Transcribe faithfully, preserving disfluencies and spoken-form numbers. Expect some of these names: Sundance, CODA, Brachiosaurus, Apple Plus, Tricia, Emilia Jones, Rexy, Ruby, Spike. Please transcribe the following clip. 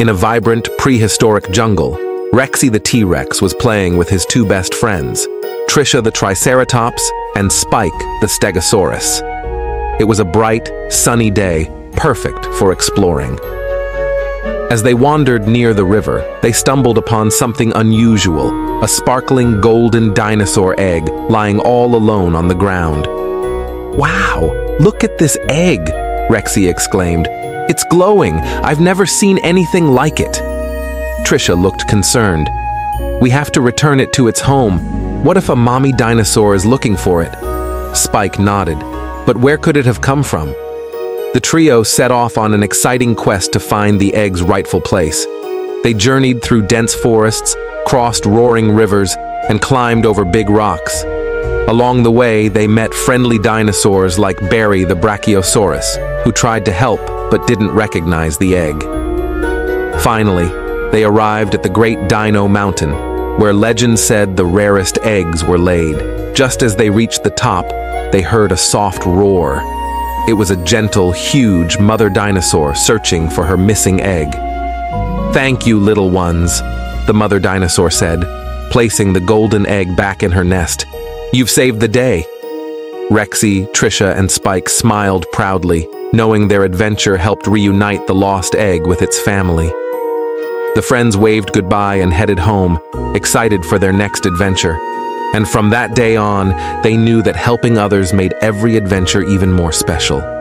In a vibrant, prehistoric jungle, Rexy the T-Rex was playing with his two best friends, Tricia the Triceratops and Spike the Stegosaurus. It was a bright, sunny day, perfect for exploring. As they wandered near the river, they stumbled upon something unusual, a sparkling golden dinosaur egg lying all alone on the ground. "Wow, look at this egg!" Rexy exclaimed. "It's glowing! I've never seen anything like it!" Tricia looked concerned. "We have to return it to its home. What if a mommy dinosaur is looking for it?" Spike nodded. But where could it have come from? The trio set off on an exciting quest to find the egg's rightful place. They journeyed through dense forests, crossed roaring rivers, and climbed over big rocks. Along the way, they met friendly dinosaurs like Barry the Brachiosaurus, who tried to help but didn't recognize the egg. Finally, they arrived at the Great Dino Mountain, where legend said the rarest eggs were laid. Just as they reached the top, they heard a soft roar. It was a gentle, huge mother dinosaur searching for her missing egg. "Thank you, little ones," the mother dinosaur said, placing the golden egg back in her nest. "You've saved the day." Rexy, Tricia, and Spike smiled proudly, knowing their adventure helped reunite the lost egg with its family. The friends waved goodbye and headed home, excited for their next adventure. And from that day on, they knew that helping others made every adventure even more special.